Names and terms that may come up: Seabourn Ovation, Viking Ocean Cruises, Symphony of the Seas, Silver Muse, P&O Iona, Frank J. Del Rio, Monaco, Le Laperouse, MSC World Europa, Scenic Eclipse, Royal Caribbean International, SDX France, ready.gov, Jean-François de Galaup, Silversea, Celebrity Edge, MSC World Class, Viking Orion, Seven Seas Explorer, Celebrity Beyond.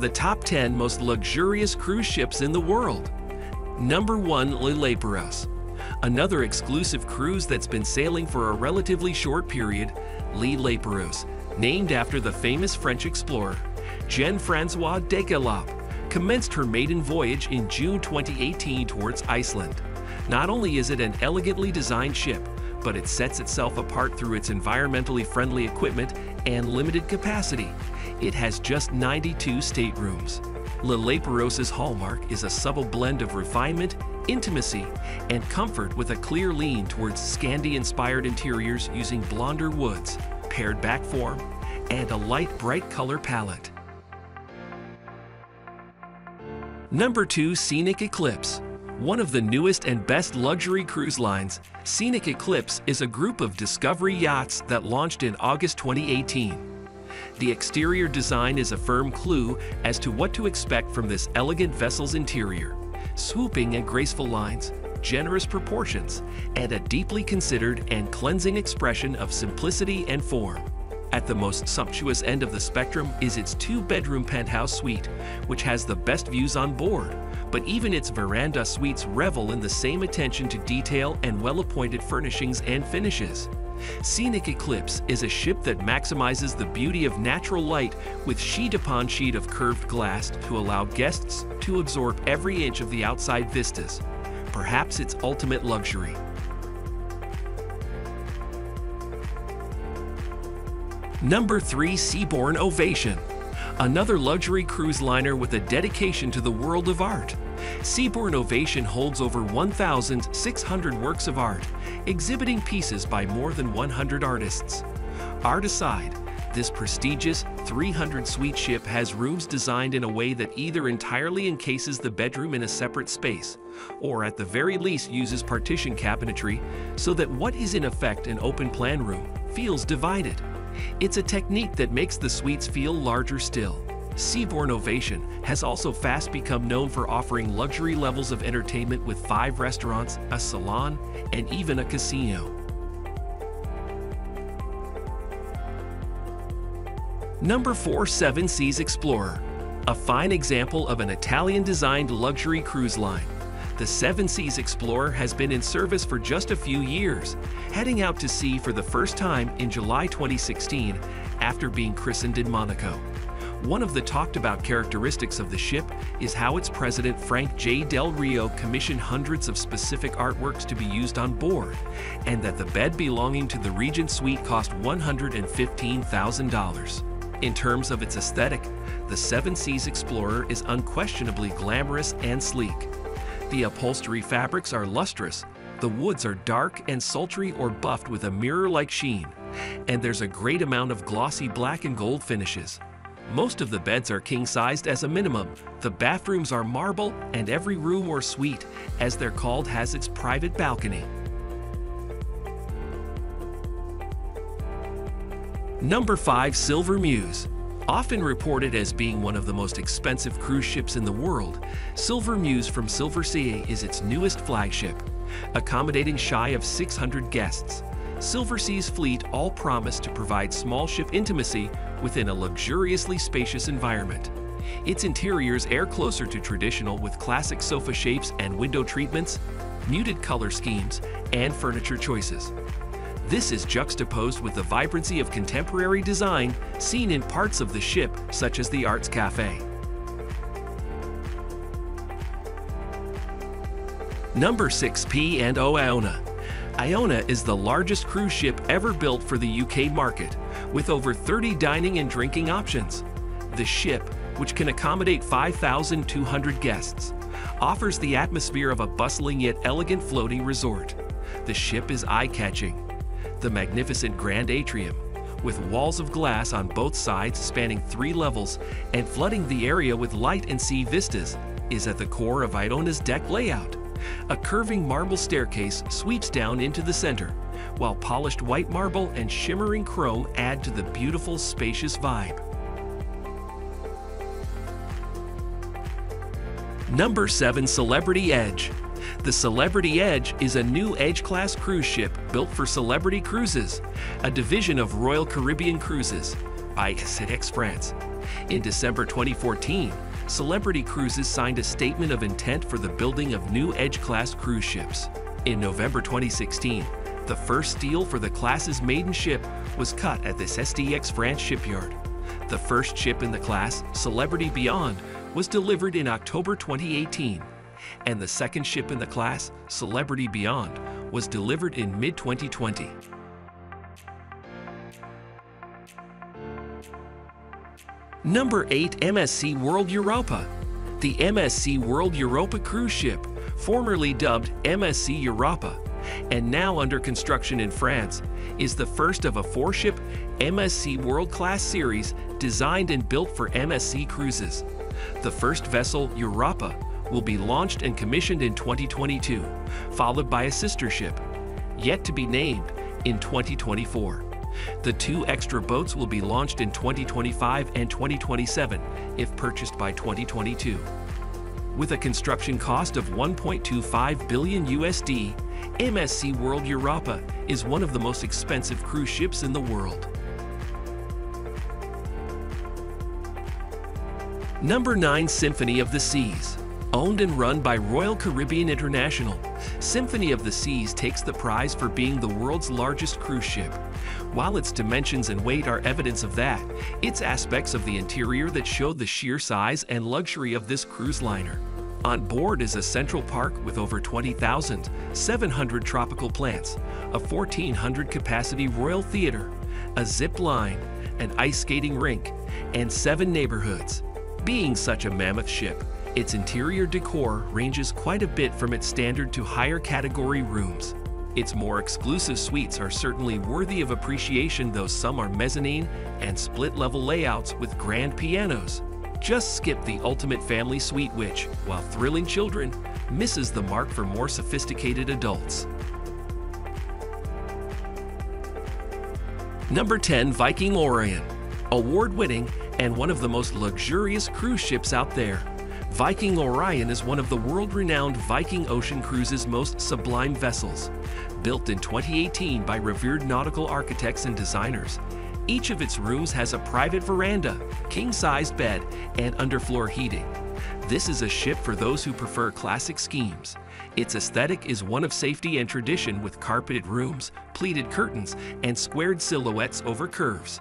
the top 10 most luxurious cruise ships in the world. Number 1, Le Laperouse. Another exclusive cruise that's been sailing for a relatively short period, Le Laperouse, named after the famous French explorer, Jean-François de Galaup, commenced her maiden voyage in June 2018 towards Iceland. Not only is it an elegantly designed ship, but it sets itself apart through its environmentally friendly equipment and limited capacity. It has just 92 staterooms. Le Lapérouse's hallmark is a subtle blend of refinement, intimacy, and comfort with a clear lean towards Scandi-inspired interiors using blonder woods, paired back form, and a light, bright color palette. Number 2, Scenic Eclipse. One of the newest and best luxury cruise lines, Scenic Eclipse is a group of discovery yachts that launched in August 2018. The exterior design is a firm clue as to what to expect from this elegant vessel's interior. Swooping and graceful lines, generous proportions, and a deeply considered and cleansing expression of simplicity and form. At the most sumptuous end of the spectrum is its 2-bedroom penthouse suite, which has the best views on board, but even its veranda suites revel in the same attention to detail and well-appointed furnishings and finishes. Scenic Eclipse is a ship that maximizes the beauty of natural light with sheet upon sheet of curved glass to allow guests to absorb every inch of the outside vistas, perhaps its ultimate luxury. Number 3, Seabourn Ovation. Another luxury cruise liner with a dedication to the world of art. Seabourn Ovation holds over 1,600 works of art, exhibiting pieces by more than 100 artists. Art aside, this prestigious 300-suite ship has rooms designed in a way that either entirely encases the bedroom in a separate space, or at the very least uses partition cabinetry, so that what is in effect an open-plan room feels divided. It's a technique that makes the suites feel larger still. Seabourn Ovation has also fast become known for offering luxury levels of entertainment with 5 restaurants, a salon, and even a casino. Number 4, Seven Seas Explorer. A fine example of an Italian-designed luxury cruise line. The Seven Seas Explorer has been in service for just a few years, heading out to sea for the first time in July 2016 after being christened in Monaco. One of the talked-about characteristics of the ship is how its president Frank J. Del Rio commissioned hundreds of specific artworks to be used on board, and that the bed belonging to the Regent Suite cost $115,000. In terms of its aesthetic, the Seven Seas Explorer is unquestionably glamorous and sleek. The upholstery fabrics are lustrous, the woods are dark and sultry or buffed with a mirror-like sheen, and there's a great amount of glossy black and gold finishes. Most of the beds are king-sized as a minimum, the bathrooms are marble, and every room or suite, as they're called, has its private balcony. Number 5, Silver Muse. Often reported as being one of the most expensive cruise ships in the world, Silver Muse from Silversea is its newest flagship, accommodating shy of 600 guests. Silversea's fleet all promise to provide small ship intimacy within a luxuriously spacious environment. Its interiors air closer to traditional with classic sofa shapes and window treatments, muted color schemes, and furniture choices. This is juxtaposed with the vibrancy of contemporary design seen in parts of the ship, such as the Arts Café. Number 6, P&O Iona. Iona is the largest cruise ship ever built for the UK market, with over 30 dining and drinking options. The ship, which can accommodate 5,200 guests, offers the atmosphere of a bustling yet elegant floating resort. The ship is eye-catching. The magnificent grand atrium, with walls of glass on both sides spanning 3 levels and flooding the area with light and sea vistas, is at the core of Iona's deck layout. A curving marble staircase sweeps down into the center, while polished white marble and shimmering chrome add to the beautiful, spacious vibe. Number 7, Celebrity Edge. The Celebrity Edge is a new Edge-class cruise ship built for Celebrity Cruises, a division of Royal Caribbean Cruises by MSC France. In December 2014, Celebrity Cruises signed a statement of intent for the building of new Edge-class cruise ships. In November 2016, the first deal for the class's maiden ship was cut at the SDX France shipyard. The first ship in the class, Celebrity Beyond, was delivered in October 2018, and the second ship in the class, Celebrity Beyond, was delivered in mid-2020. Number 8. MSC World Europa. The MSC World Europa cruise ship, formerly dubbed MSC Europa, and now under construction in France, is the first of a four-ship MSC World Class series designed and built for MSC Cruises. The first vessel, Europa, will be launched and commissioned in 2022, followed by a sister ship, yet to be named, in 2024. The two extra boats will be launched in 2025 and 2027 if purchased by 2022. With a construction cost of $1.25 billion USD, MSC World Europa is one of the most expensive cruise ships in the world. Number 9. Symphony of the Seas. Owned and run by Royal Caribbean International, Symphony of the Seas takes the prize for being the world's largest cruise ship. While its dimensions and weight are evidence of that, it's aspects of the interior that show the sheer size and luxury of this cruise liner. On board is a central park with over 20,700 tropical plants, a 1,400-capacity Royal Theater, a zip line, an ice skating rink, and 7 neighborhoods. Being such a mammoth ship, its interior decor ranges quite a bit from its standard to higher category rooms. Its more exclusive suites are certainly worthy of appreciation, though some are mezzanine and split-level layouts with grand pianos. Just skip the ultimate family suite which, while thrilling children, misses the mark for more sophisticated adults. Number 10. Viking Orion. Award-winning and one of the most luxurious cruise ships out there, Viking Orion is one of the world-renowned Viking Ocean Cruises' most sublime vessels. Built in 2018 by revered nautical architects and designers, each of its rooms has a private veranda, king-sized bed, and underfloor heating. This is a ship for those who prefer classic schemes. Its aesthetic is one of safety and tradition, with carpeted rooms, pleated curtains, and squared silhouettes over curves.